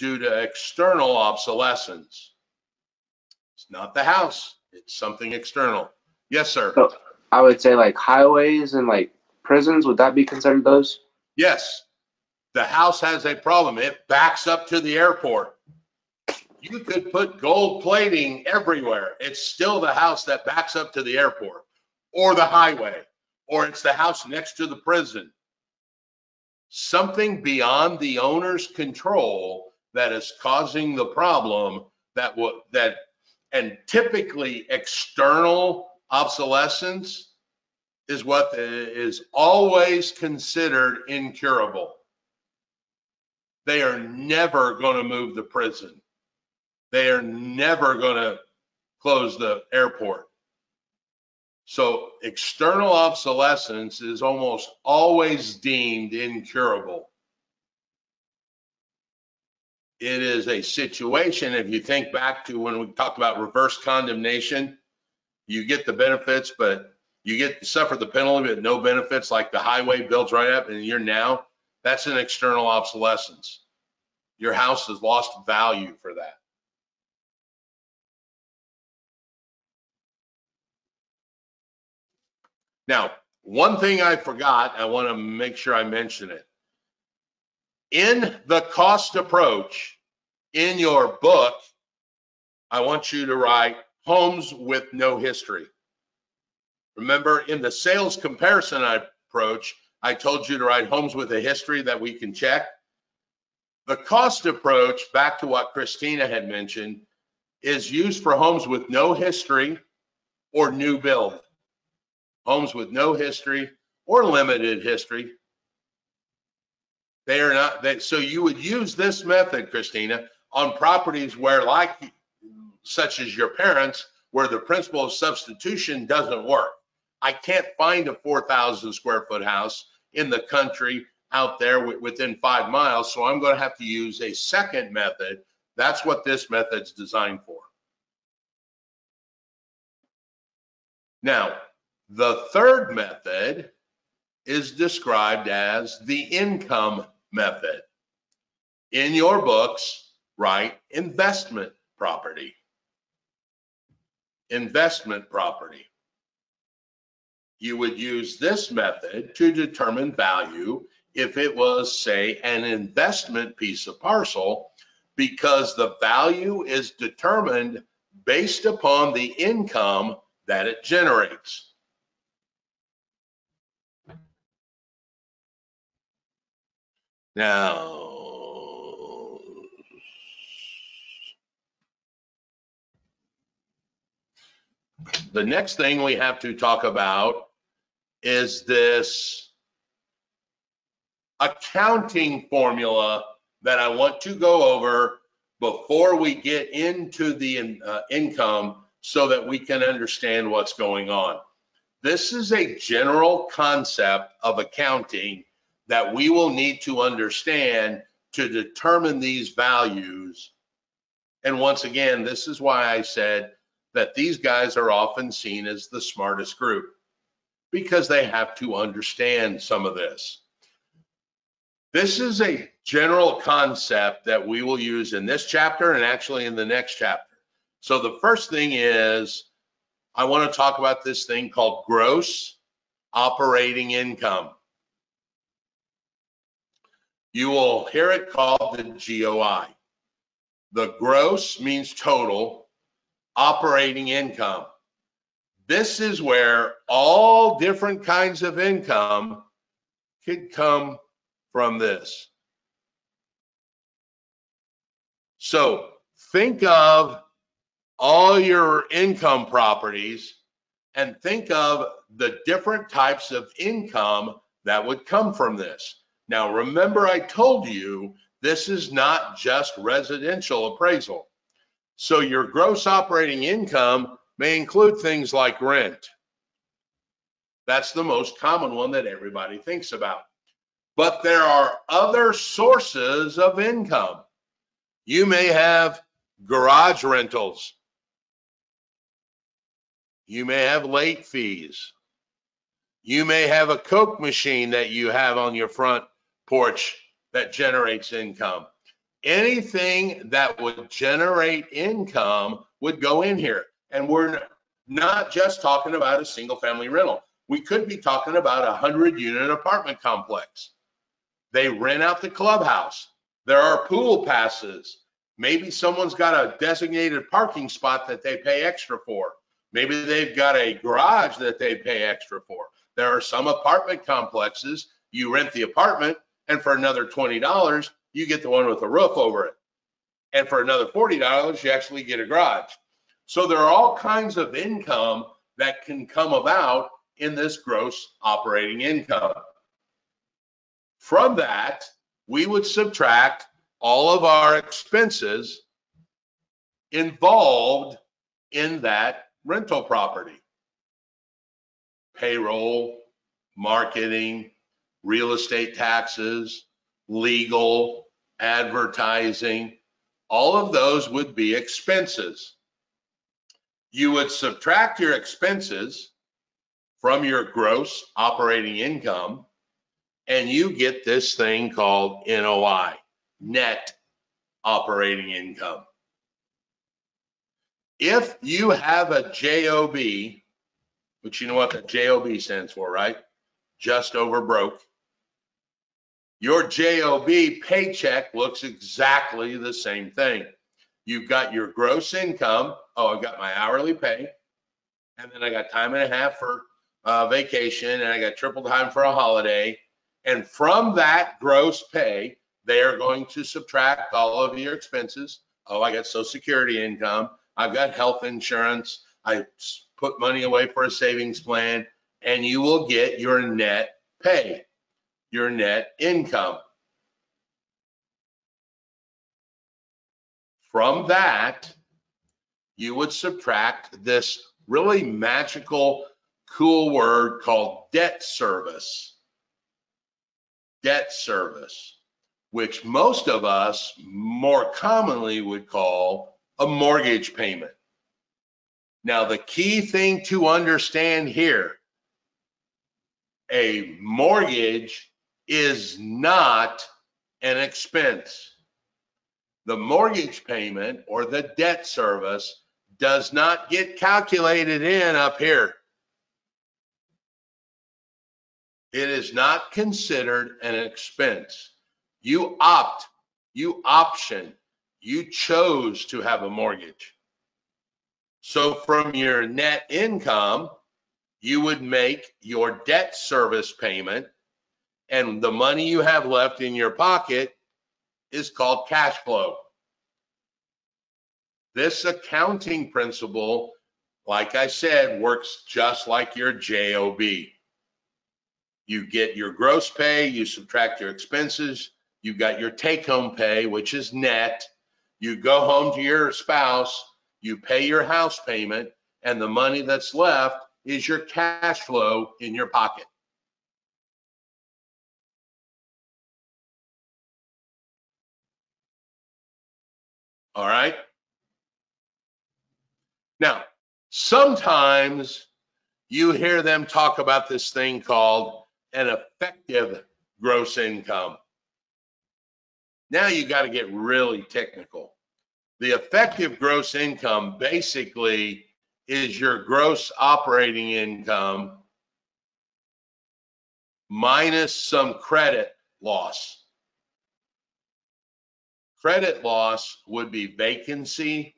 due to external obsolescence. It's not the house, it's something external. Yes, sir. So I would say like highways and like prisons, would that be considered those? Yes. The house has a problem. It backs up to the airport. You could put gold plating everywhere. It's still the house that backs up to the airport or the highway, or it's the house next to the prison. Something beyond the owner's control that is causing the problem, and typically external obsolescence is what is always considered incurable. They are never going to move the prison. They are never going to close the airport. So external obsolescence is almost always deemed incurable. It is a situation, if you think back to when we talked about reverse condemnation, you get the benefits, but you suffer the penalty, but no benefits, like the highway builds right up and you're now, that's an external obsolescence. Your house has lost value for that. Now, one thing I forgot, I want to make sure I mention it. In the cost approach in your book, I want you to write homes with no history. Remember, in the sales comparison approach, I told you to write homes with a history that we can check. The cost approach, back to what Christina had mentioned, is used for homes with no history or new build. Homes with no history or limited history. They are not that. So you would use this method, Christina, on properties where, like, such as your parents, where the principle of substitution doesn't work. I can't find a 4,000 square foot house in the country out there within 5 miles, so I'm going to have to use a second method. That's what this method's designed for. Now, the third method is described as the income method. In your books, write investment property. Investment property. You would use this method to determine value if it was, say, an investment piece of parcel, because the value is determined based upon the income that it generates. Now, the next thing we have to talk about is this accounting formula that I want to go over before we get into the income so that we can understand what's going on. This is a general concept of accounting that we will need to understand to determine these values. And once again, this is why I said that these guys are often seen as the smartest group, because they have to understand some of this. This is a general concept that we will use in this chapter and actually in the next chapter. So the first thing is, I want to talk about this thing called gross operating income. You will hear it called the GOI. The gross means total operating income. This is where all different kinds of income could come from this. So think of all your income properties and think of the different types of income that would come from this. Now, remember, I told you this is not just residential appraisal. So your gross operating income may include things like rent. That's the most common one that everybody thinks about. But there are other sources of income. You may have garage rentals. You may have late fees. You may have a Coke machine that you have on your front porch that generates income. anything that would generate income would go in here. And we're not just talking about a single family rental. We could be talking about a 100-unit apartment complex. They rent out the clubhouse. There are pool passes. Maybe someone's got a designated parking spot that they pay extra for. Maybe they've got a garage that they pay extra for. There are some apartment complexes, you rent the apartment, and for another $20, you get the one with a roof over it. And for another $40, you actually get a garage. So there are all kinds of income that can come about in this gross operating income. From that, we would subtract all of our expenses involved in that rental property. Payroll, marketing, real estate taxes, legal, advertising, all of those would be expenses. You would subtract your expenses from your gross operating income, and you get this thing called NOI, net operating income. If you have a JOB, which you know what the JOB stands for, right? Just over broke. Your JOB paycheck looks exactly the same thing. You've got your gross income. Oh, I've got my hourly pay, and then I got time and a half for vacation, and I got triple time for a holiday. And from that gross pay, they are going to subtract all of your expenses. Oh, I got Social Security income. I've got health insurance. I put money away for a savings plan, and you will get your net pay, your net income. From that, you would subtract this really magical, cool word called debt service. Debt service, which most of us more commonly would call a mortgage payment. Now, the key thing to understand here, a mortgage is not an expense. The mortgage payment or the debt service does not get calculated in up here. It is not considered an expense. You opt, you option, you chose to have a mortgage. So from your net income, you would make your debt service payment, and the money you have left in your pocket is called cash flow. This accounting principle, like I said, works just like your JOB. You get your gross pay, you subtract your expenses, you've got your take-home pay, which is net. You go home to your spouse, you pay your house payment, and the money that's left is your cash flow in your pocket. All right? Now, sometimes you hear them talk about this thing called an effective gross income. Now you got to get really technical. The effective gross income basically is your gross operating income minus some credit loss. Credit loss would be vacancy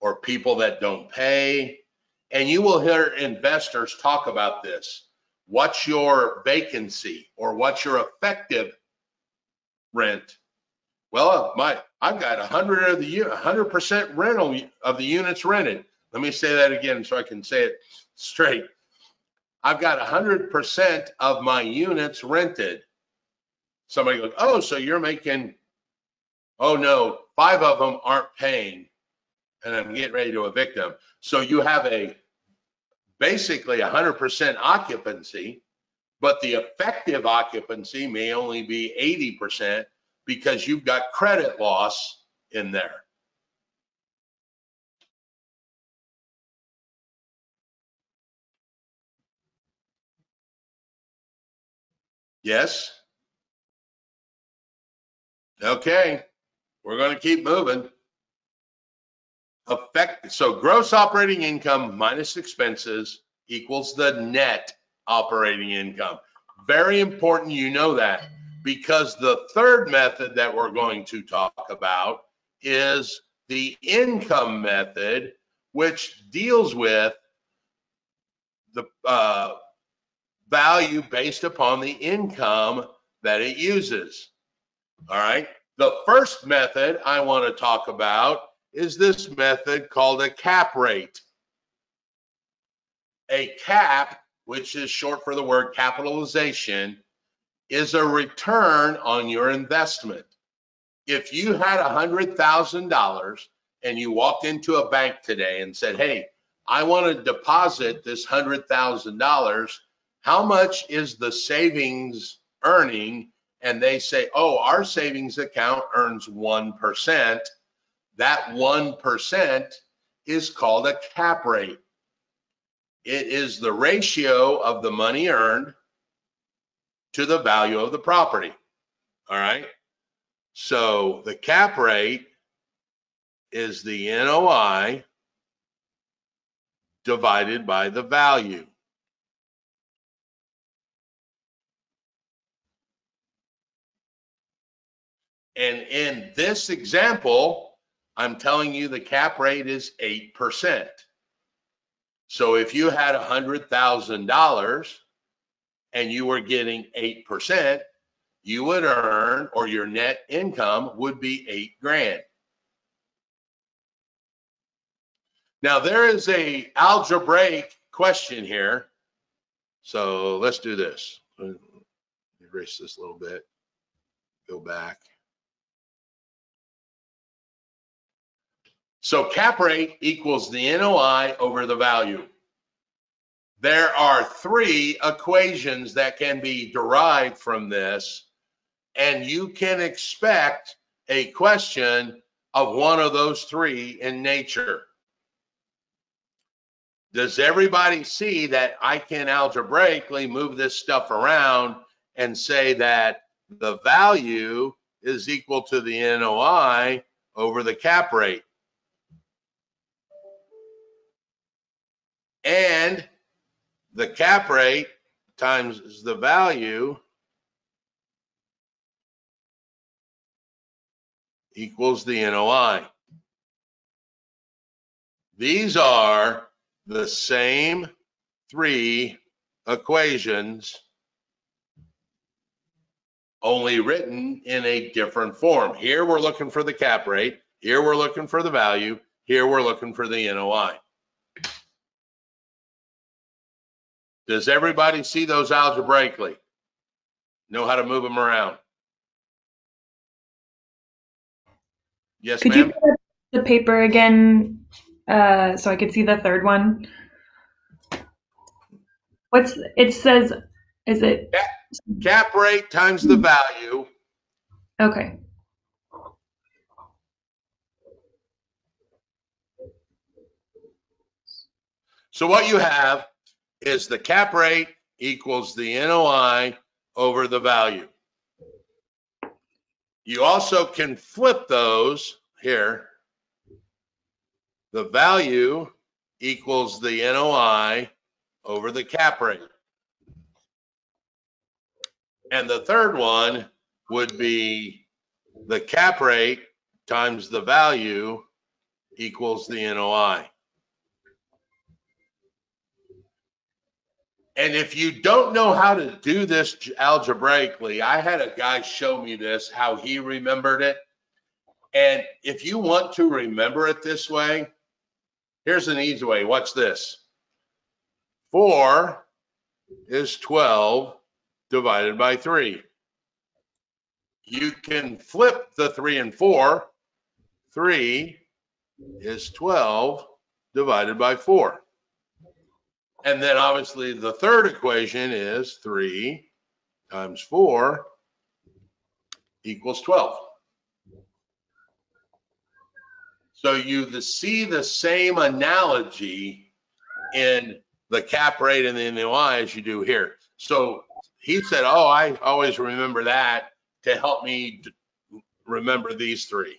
or people that don't pay. And you will hear investors talk about this. What's your vacancy or what's your effective rent? Well, I've got 100% rental of the units rented. Let me say that again so I can say it straight. I've got 100% of my units rented. Somebody goes, oh, so you're making, oh no, 5 of them aren't paying, and I'm getting ready to evict them. So you have a basically 100% occupancy, but the effective occupancy may only be 80% because you've got credit loss in there. Yes? Okay, We're going to keep moving. So gross operating income minus expenses equals the net operating income. Very important you know that, because the third method that we're going to talk about is the income method, which deals with the value based upon the income that it uses. All right. The first method I want to talk about is this method called a cap rate. A cap, which is short for the word capitalization, is a return on your investment. If you had $100,000 and you walked into a bank today and said, hey, I want to deposit this $100,000, how much is the savings earning? And they say, oh, our savings account earns 1%. That 1% is called a cap rate. It is the ratio of the money earned to the value of the property. All right. So the cap rate is the NOI divided by the value. And in this example, I'm telling you the cap rate is 8%. So if you had $100,000 and you were getting 8%, you would earn, or your net income would be $8,000. Now there is an algebraic question here. So let's do this. Erase this a little bit, go back. So cap rate equals the NOI over the value. There are three equations that can be derived from this, and you can expect a question of one of those three in nature. Does everybody see that I can algebraically move this stuff around and say that the value is equal to the NOI over the cap rate? And the cap rate times the value equals the NOI. These are the same three equations, only written in a different form. Here we're looking for the cap rate. Here we're looking for the value. Here we're looking for the NOI. Does everybody see those algebraically? Know how to move them around? Yes, ma'am? Could you put up the paper again so I could see the third one? It says cap rate times the value. Okay. So what you have is the cap rate equals the NOI over the value. You also can flip those here. The value equals the NOI over the cap rate. And the third one would be the cap rate times the value equals the NOI. And if you don't know how to do this algebraically, I had a guy show me this, how he remembered it. And if you want to remember it this way, here's an easy way. Watch this. 4 is 12 divided by 3. You can flip the 3 and 4. 3 is 12 divided by 4. And then obviously the third equation is 3 times 4 equals 12. So you see the same analogy in the cap rate and the NOI as you do here. So he said, oh, I always remember that to help me remember these three.